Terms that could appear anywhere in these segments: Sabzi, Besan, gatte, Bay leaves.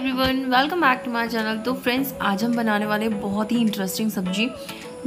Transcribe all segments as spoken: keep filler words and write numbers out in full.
Everyone, welcome back to my channel. तो friends, आज हम बनाने वाले बहुत ही इंटरेस्टिंग सब्जी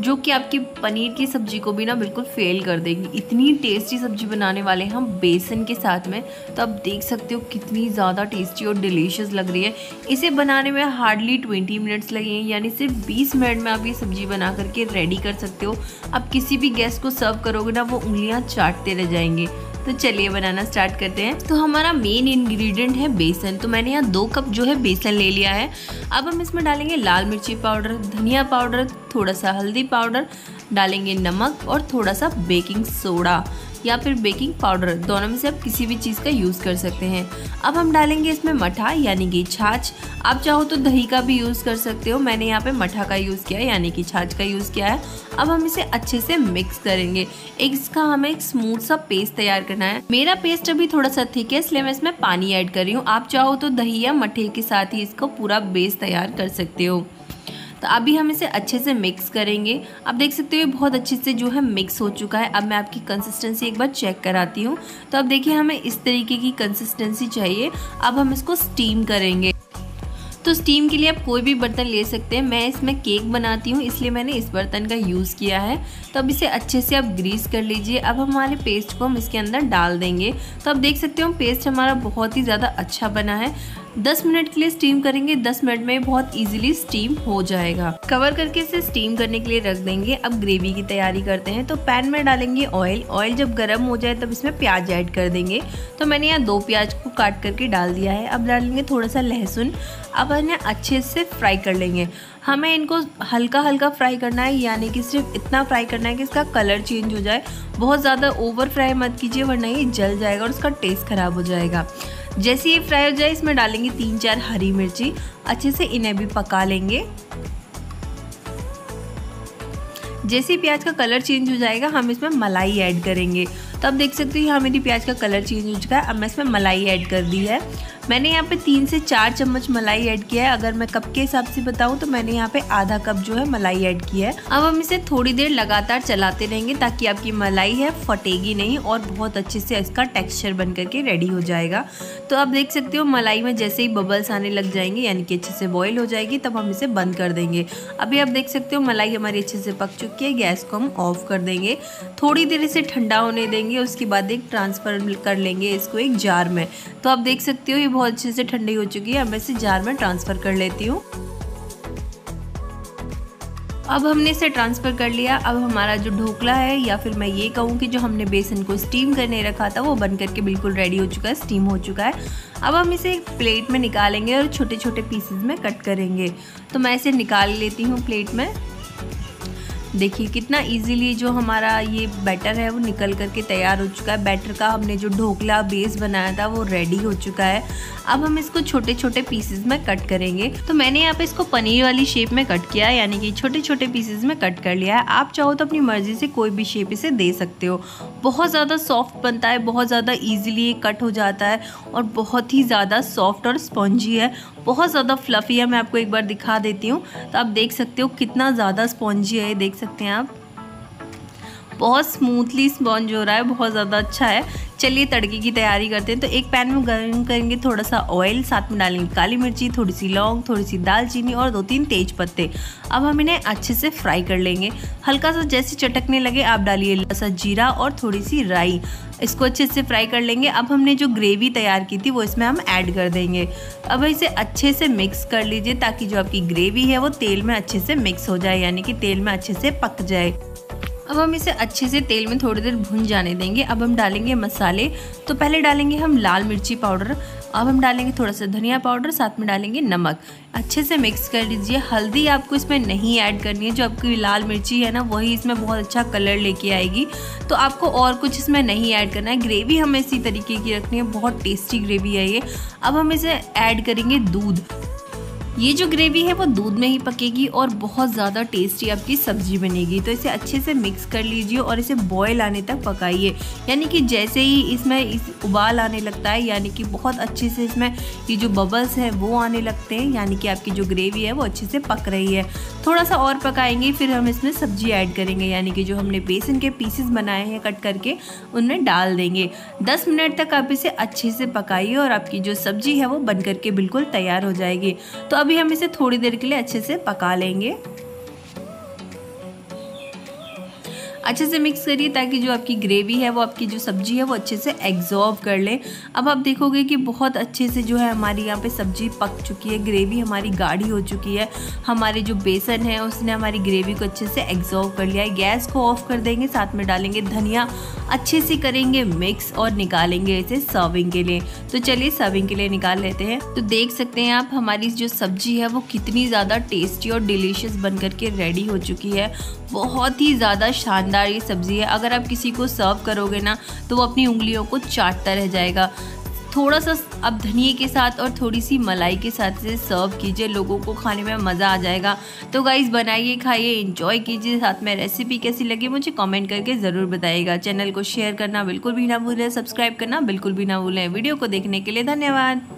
जो कि आपकी पनीर की सब्जी को भी ना बिल्कुल फेल कर देगी। इतनी टेस्टी सब्जी बनाने वाले हम बेसन के साथ में। तो आप देख सकते हो कितनी ज़्यादा टेस्टी और डिलीशियस लग रही है। इसे बनाने में हार्डली ट्वेंटी मिनट्स लगे हैं, यानी सिर्फ बीस मिनट में आप ये सब्जी बना करके रेडी कर सकते हो। आप किसी भी गेस्ट को सर्व करोगे ना, वो उंगलियाँ चाटते रह जाएंगे। तो चलिए बनाना स्टार्ट करते हैं। तो हमारा मेन इंग्रेडिएंट है बेसन। तो मैंने यहाँ दो कप जो है बेसन ले लिया है। अब हम इसमें डालेंगे लाल मिर्ची पाउडर, धनिया पाउडर, थोड़ा सा हल्दी पाउडर, डालेंगे नमक और थोड़ा सा बेकिंग सोडा या फिर बेकिंग पाउडर। दोनों में से आप किसी भी चीज़ का यूज़ कर सकते हैं। अब हम डालेंगे इसमें मठा यानी कि छाछ। आप चाहो तो दही का भी यूज़ कर सकते हो। मैंने यहाँ पे मठा का यूज़ किया है यानी कि छाछ का यूज़ किया है। अब हम इसे अच्छे से मिक्स करेंगे। एक इसका हमें एक स्मूथ सा पेस्ट तैयार करना है। मेरा पेस्ट अभी थोड़ा सा थिक है, इसलिए मैं इसमें पानी ऐड कर रही हूँ। आप चाहो तो दही या मठे के साथ ही इसको पूरा बेस तैयार कर सकते हो। तो अभी हम इसे अच्छे से मिक्स करेंगे। आप देख सकते हो बहुत अच्छे से जो है मिक्स हो चुका है। अब मैं आपकी कंसिस्टेंसी एक बार चेक कराती हूँ। तो अब देखिए, हमें इस तरीके की कंसिस्टेंसी चाहिए। अब हम इसको स्टीम करेंगे। तो स्टीम के लिए आप कोई भी बर्तन ले सकते हैं। मैं इसमें केक बनाती हूँ, इसलिए मैंने इस बर्तन का यूज़ किया है। तो अब इसे अच्छे से आप ग्रीस कर लीजिए। अब हमारे पेस्ट को हम इसके अंदर डाल देंगे। तो आप देख सकते हो पेस्ट हमारा बहुत ही ज़्यादा अच्छा बना है। दस मिनट के लिए स्टीम करेंगे। दस मिनट में बहुत इजीली स्टीम हो जाएगा। कवर करके इसे स्टीम करने के लिए रख देंगे। अब ग्रेवी की तैयारी करते हैं। तो पैन में डालेंगे ऑयल। ऑयल जब गर्म हो जाए तब इसमें प्याज ऐड कर देंगे। तो मैंने यहाँ दो प्याज को काट करके डाल दिया है। अब डालेंगे थोड़ा सा लहसुन। अब इन्हें अच्छे से फ्राई कर लेंगे। हमें इनको हल्का हल्का फ्राई करना है, यानी कि सिर्फ इतना फ्राई करना है कि इसका कलर चेंज हो जाए। बहुत ज़्यादा ओवर फ्राई मत कीजिए, वरना ये जल जाएगा और उसका टेस्ट ख़राब हो जाएगा। जैसे ये फ्राई हो जाए, इसमें डालेंगे तीन चार हरी मिर्ची। अच्छे से इन्हें भी पका लेंगे। जैसे ही प्याज का कलर चेंज हो जाएगा, हम इसमें मलाई ऐड करेंगे। तो आप देख सकते हो यहाँ मेरी प्याज का कलर चेंज हो चुका है। अब मैं इसमें मलाई ऐड कर दी है। मैंने यहाँ पे तीन से चार चम्मच मलाई ऐड किया है। अगर मैं कप के हिसाब से बताऊँ तो मैंने यहाँ पे आधा कप जो है मलाई ऐड किया है। अब हम इसे थोड़ी देर लगातार चलाते रहेंगे ताकि आपकी मलाई है फटेगी नहीं और बहुत अच्छे से इसका टेक्सचर बन करके रेडी हो जाएगा। तो आप देख सकते हो मलाई में जैसे ही बबल्स आने लग जाएंगे, यानी कि अच्छे से बॉयल हो जाएगी, तब हम इसे बंद कर देंगे। अभी आप देख सकते हो मलाई हमारी अच्छे से पक चुकी है। गैस को हम ऑफ कर देंगे। थोड़ी देर इसे ठंडा होने देंगे। उसके बाद एक ट्रांसफ़र कर लेंगे इसको एक जार में। तो आप देख सकते हो बहुत अच्छे से ठंडी हो चुकी है। अब मैं इसे जार में ट्रांसफर कर लेती हूँ। अब हमने इसे ट्रांसफ़र कर लिया। अब हमारा जो ढोकला है, या फिर मैं ये कहूँ कि जो हमने बेसन को स्टीम करने रखा था, वो बन करके बिल्कुल रेडी हो चुका है, स्टीम हो चुका है। अब हम इसे एक प्लेट में निकालेंगे और छोटे छोटे पीसेज में कट करेंगे। तो मैं इसे निकाल लेती हूँ प्लेट में। देखिए कितना इजीली जो हमारा ये बैटर है वो निकल करके तैयार हो चुका है। बैटर का हमने जो ढोकला बेस बनाया था वो रेडी हो चुका है। अब हम इसको छोटे छोटे पीसेस में कट करेंगे। तो मैंने यहाँ पे इसको पनीर वाली शेप में कट किया है, यानी कि छोटे छोटे पीसेस में कट कर लिया है। आप चाहो तो अपनी मर्जी से कोई भी शेप इसे दे सकते हो। बहुत ज़्यादा सॉफ्ट बनता है, बहुत ज़्यादा ईजिली ये कट हो जाता है और बहुत ही ज़्यादा सॉफ्ट और स्पॉन्जी है, बहुत ज़्यादा फ्लफ़ी है। मैं आपको एक बार दिखा देती हूँ। तो आप देख सकते हो कितना ज़्यादा स्पॉन्जी है, देख सकते हैं आप। बहुत स्मूथली स्पॉन्ज हो रहा है, बहुत ज़्यादा अच्छा है। चलिए तड़के की तैयारी करते हैं। तो एक पैन में गर्म करेंगे थोड़ा सा ऑयल। साथ में डालेंगे काली मिर्ची, थोड़ी सी लौंग, थोड़ी सी दालचीनी और दो तीन तेज पत्ते। अब हम इन्हें अच्छे से फ्राई कर लेंगे। हल्का सा जैसे चटकने लगे आप डालिए हल्का सा जीरा और थोड़ी सी राई। इसको अच्छे से फ्राई कर लेंगे। अब हमने जो ग्रेवी तैयार की थी वो इसमें हम ऐड कर देंगे। अब इसे अच्छे से मिक्स कर लीजिए ताकि जो आपकी ग्रेवी है वो तेल में अच्छे से मिक्स हो जाए, यानी कि तेल में अच्छे से पक जाए। अब हम इसे अच्छे से तेल में थोड़ी देर भून जाने देंगे। अब हम डालेंगे मसाले। तो पहले डालेंगे हम लाल मिर्ची पाउडर। अब हम डालेंगे थोड़ा सा धनिया पाउडर, साथ में डालेंगे नमक। अच्छे से मिक्स कर लीजिए। हल्दी आपको इसमें नहीं ऐड करनी है, जो आपकी लाल मिर्ची है ना वही इसमें बहुत अच्छा कलर लेके आएगी। तो आपको और कुछ इसमें नहीं ऐड करना है। ग्रेवी हमें इसी तरीके की रखनी है, बहुत टेस्टी ग्रेवी है ये। अब हम इसे ऐड करेंगे दूध। ये जो ग्रेवी है वो दूध में ही पकेगी और बहुत ज़्यादा टेस्टी आपकी सब्जी बनेगी। तो इसे अच्छे से मिक्स कर लीजिए और इसे बॉयल आने तक पकाइए, यानी कि जैसे ही इसमें इस उबाल आने लगता है, यानी कि बहुत अच्छे से इसमें ये जो बबल्स हैं वो आने लगते हैं, यानी कि आपकी जो ग्रेवी है वो अच्छे से पक रही है। थोड़ा सा और पकाएंगे, फिर हम इसमें सब्जी ऐड करेंगे, यानी कि जो हमने बेसन के पीसेस बनाए हैं कट करके उनमें डाल देंगे। दस मिनट तक आप इसे अच्छे से पकाइए और आपकी जो सब्जी है वो बन करके बिल्कुल तैयार हो जाएगी। तो अभी हम इसे थोड़ी देर के लिए अच्छे से पका लेंगे। अच्छे से मिक्स करिए ताकि जो आपकी ग्रेवी है वो आपकी जो सब्जी है वो अच्छे से एग्जॉर्ब कर ले। अब आप देखोगे कि बहुत अच्छे से जो है हमारी यहाँ पे सब्जी पक चुकी है, ग्रेवी हमारी गाढ़ी हो चुकी है, हमारे जो बेसन है उसने हमारी ग्रेवी को अच्छे से एग्जॉर्ब कर लिया है। गैस को ऑफ कर देंगे, साथ में डालेंगे धनिया, अच्छे से करेंगे मिक्स और निकालेंगे इसे सर्विंग के लिए। तो चलिए सर्विंग के लिए निकाल लेते हैं। तो देख सकते हैं आप हमारी जो सब्जी है वो कितनी ज़्यादा टेस्टी और डिलीशियस बन करके रेडी हो चुकी है। बहुत ही ज़्यादा शानदार ये सब्जी है। अगर आप किसी को सर्व करोगे ना तो वो अपनी उंगलियों को चाटता रह जाएगा। थोड़ा सा आप धनिए के साथ और थोड़ी सी मलाई के साथ से सर्व कीजिए, लोगों को खाने में मज़ा आ जाएगा। तो गाइस बनाइए, खाइए, एंजॉय कीजिए। साथ में रेसिपी कैसी लगी मुझे कमेंट करके ज़रूर बताइएगा। चैनल को शेयर करना बिल्कुल भी ना भूलें, सब्सक्राइब करना बिल्कुल भी ना भूलें। वीडियो को देखने के लिए धन्यवाद।